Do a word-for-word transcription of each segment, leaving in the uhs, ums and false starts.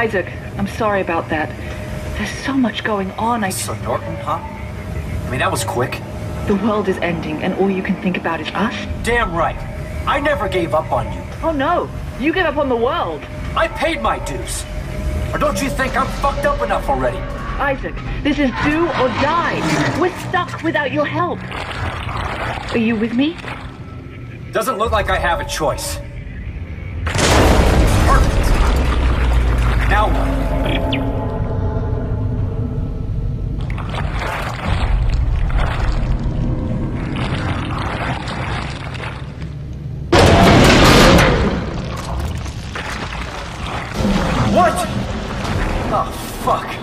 Isaac, I'm sorry about that. There's so much going on, I... So Norton, huh? I mean, that was quick. The world is ending, and all you can think about is us? Damn right. I never gave up on you. Oh, no. You gave up on the world. I paid my dues. Or don't you think I'm fucked up enough already? Isaac, this is do or die. We're stuck without your help. Are you with me? Doesn't look like I have a choice. Perfect. Now what? What? Oh, fuck.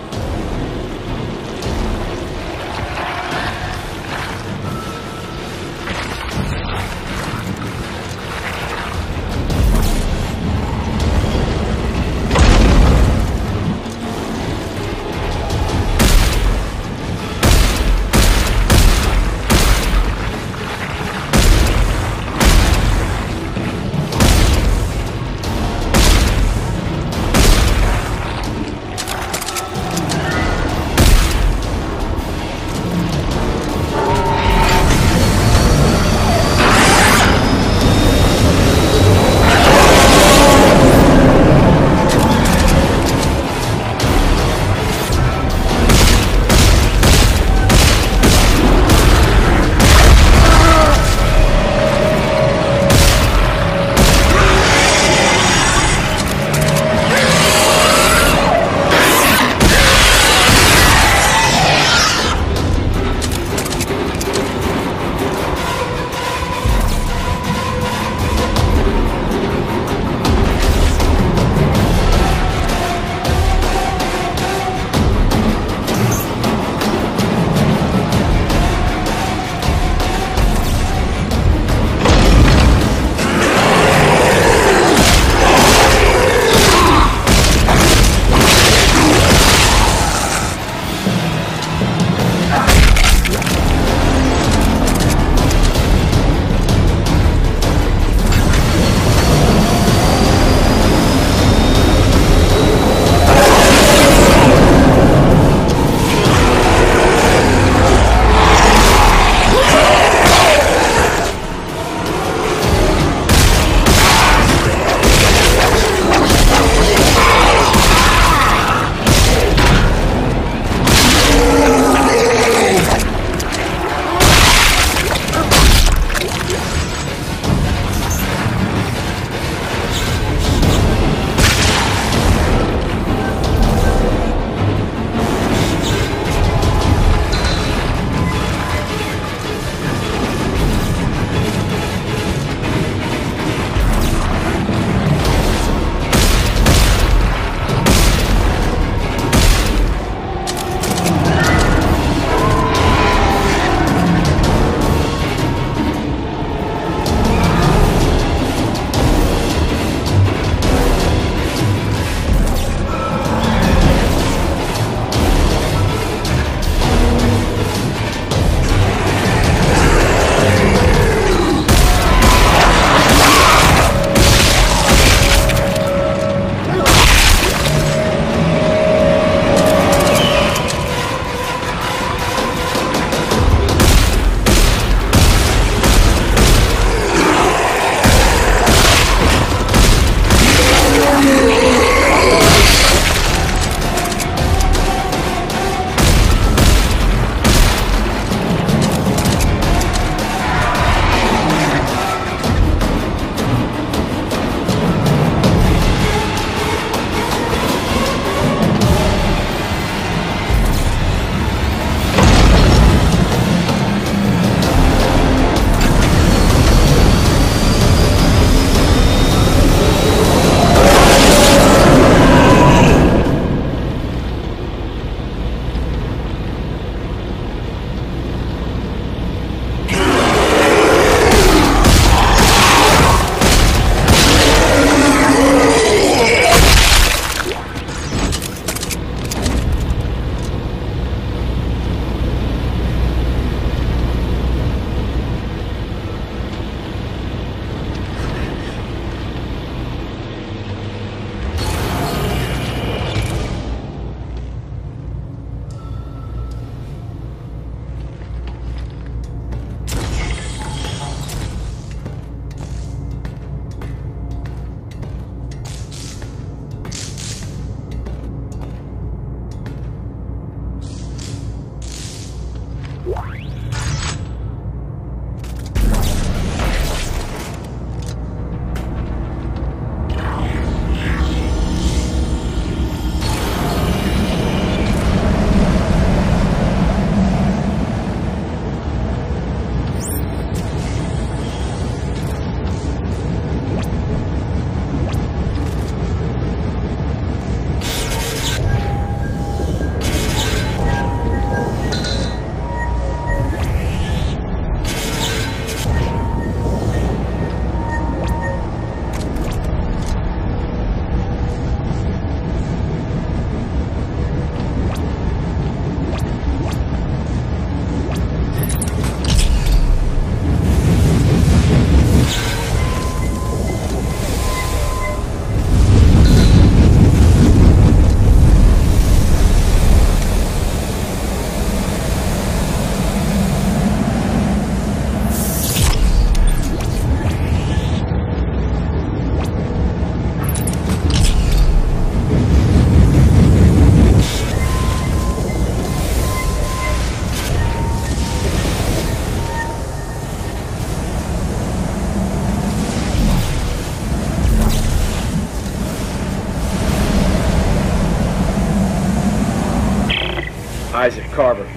Carver.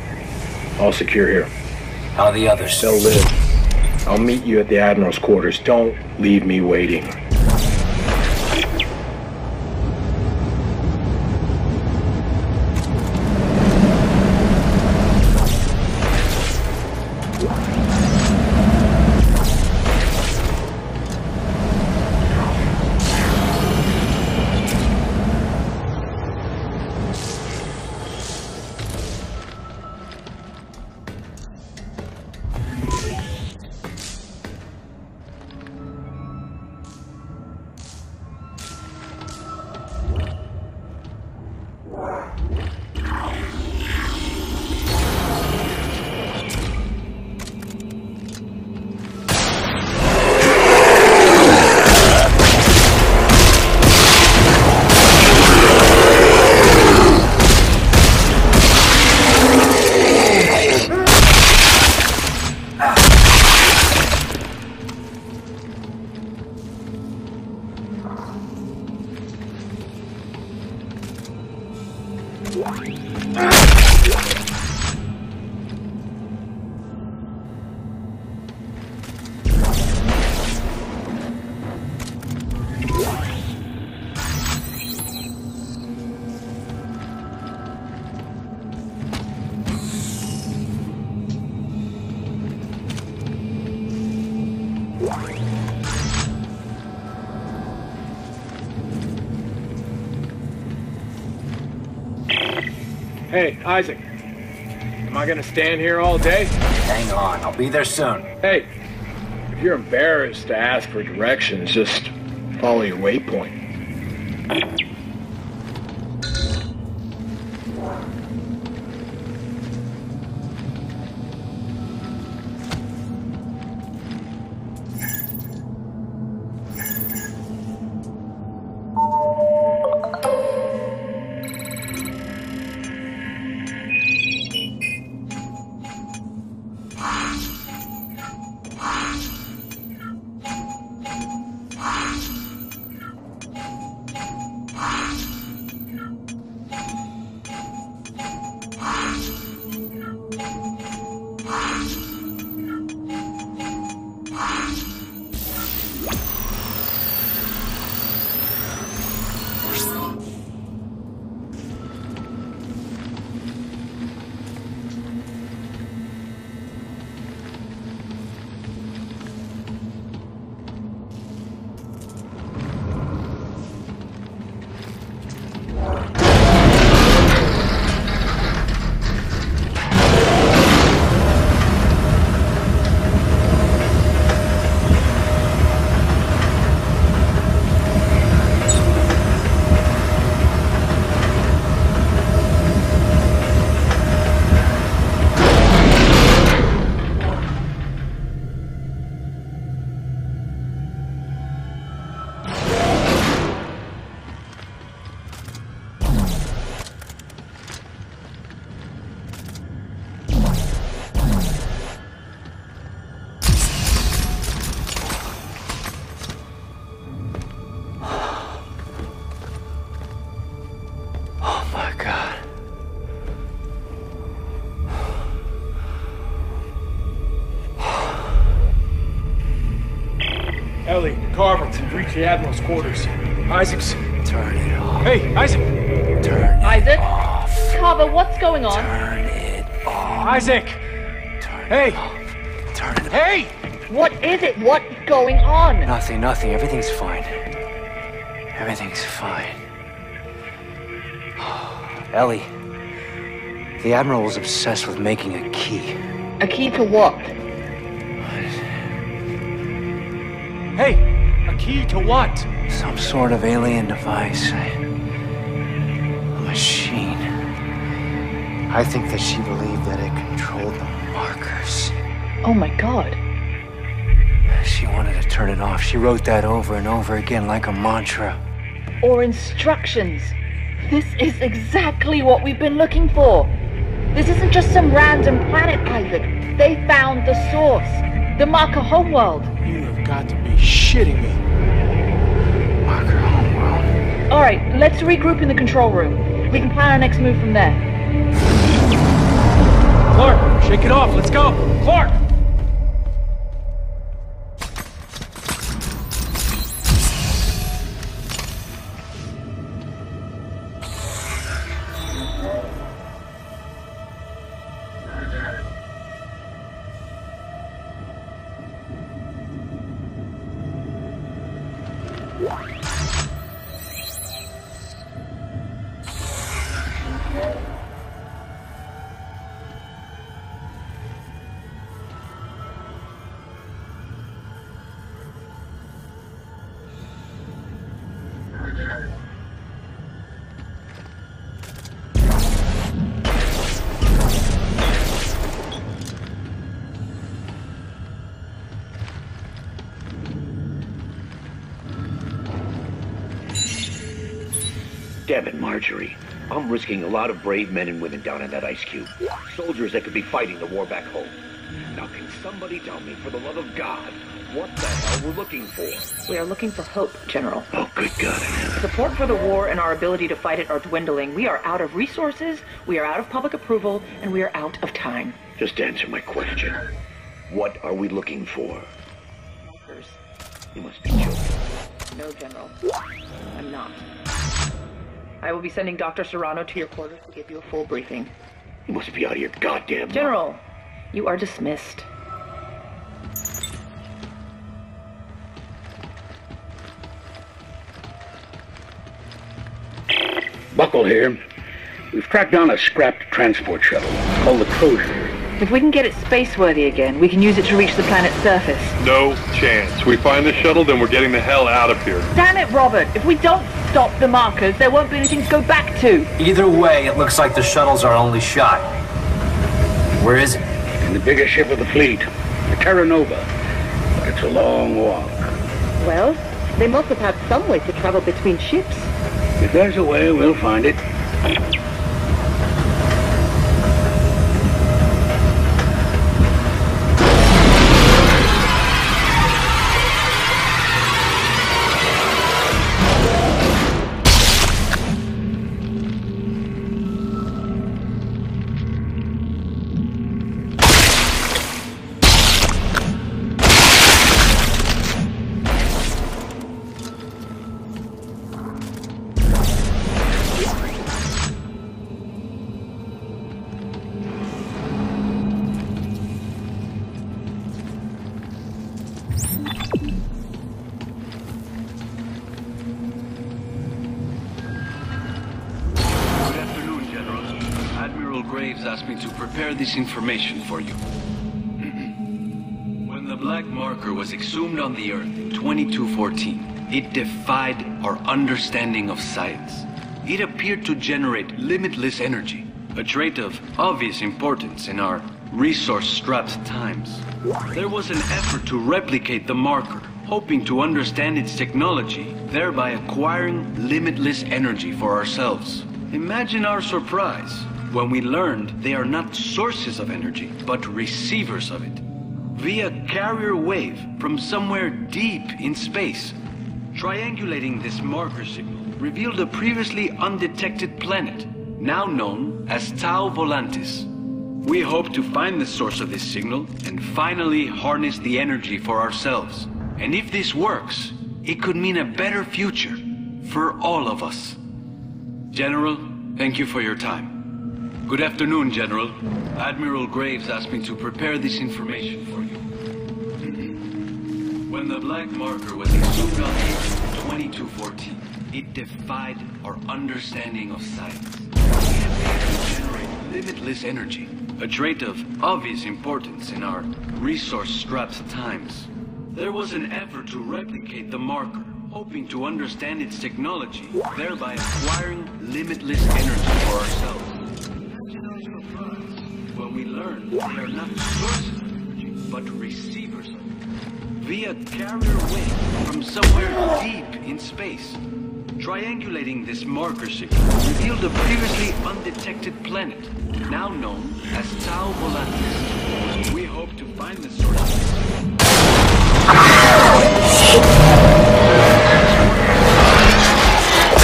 All secure here. How are the others? They'll live. I'll meet you at the Admiral's quarters. Don't leave me waiting. Hey, Isaac, am I gonna stand here all day? Hang on, I'll be there soon. Hey, if you're embarrassed to ask for directions, just follow your waypoint. Ellie, Carver, we've reached the Admiral's quarters. Isaac's... Turn it off. Hey, Isaac! Turn it Isaac? Off. Carver, what's going on? Turn it off. Isaac! Turn hey! It off. Turn it hey! Off. What is it? What's going on? Nothing, nothing. Everything's fine. Everything's fine. Ellie, the Admiral was obsessed with making a key. A key to what? Hey, a key to what? Some sort of alien device. A machine. I think that she believed that it controlled the markers. Oh my god. She wanted to turn it off. She wrote that over and over again like a mantra. Or instructions. This is exactly what we've been looking for. This isn't just some random planet, Isaac. They found the source. The marker homeworld. You have got to be shitting me. Marker homeworld. All right, let's regroup in the control room. We can plan our next move from there. Clark, shake it off. Let's go. Clark! Damn it, Marjorie. I'm risking a lot of brave men and women down in that ice cube. Soldiers that could be fighting the war back home. Now can somebody tell me, for the love of God, what the hell we're looking for? We are looking for hope, General. Oh, good God. Support for the war and our ability to fight it are dwindling. We are out of resources, we are out of public approval, and we are out of time. Just answer my question. What are we looking for? Markers. You must be joking. No, General. I'm not. I will be sending Doctor Serrano to your quarters to give you a full briefing. You must be out of your goddamn mind. General, you are dismissed. Buckle here. We've tracked down a scrapped transport shuttle called the Crozier. If we can get it space-worthy again, we can use it to reach the planet's surface. No chance. We find the shuttle, then we're getting the hell out of here. Damn it, Robert! If we don't stop the markers, there won't be anything to go back to. Either way, it looks like the shuttle's our only shot. Where is it? In the biggest ship of the fleet, the Terra Nova. But it's a long walk. Well, they must have had some way to travel between ships. If there's a way, we'll find it. This information for you. When the Black Marker was exhumed on the Earth in twenty-two fourteen, it defied our understanding of science. It appeared to generate limitless energy, a trait of obvious importance in our resource-strapped times. There was an effort to replicate the marker, hoping to understand its technology, thereby acquiring limitless energy for ourselves. Imagine our surprise when we learned they are not sources of energy, but receivers of it, via carrier wave from somewhere deep in space. Triangulating this marker signal revealed a previously undetected planet, now known as Tau Volantis. We hope to find the source of this signal and finally harness the energy for ourselves. And if this works, it could mean a better future for all of us. General, thank you for your time. Good afternoon, General. Admiral Graves asked me to prepare this information for you. When the Black Marker was exhumed on Earth in twenty-two fourteen, it defied our understanding of science. It generated limitless energy, a trait of obvious importance in our resource-strapped times. There was an effort to replicate the marker, hoping to understand its technology, thereby acquiring limitless energy for ourselves. When we learn they are not sources of energy, but receivers of it, via carrier wave from somewhere deep in space. Triangulating this marker signal revealed a previously undetected planet, now known as Tau Volantis. We hope to find the source of this.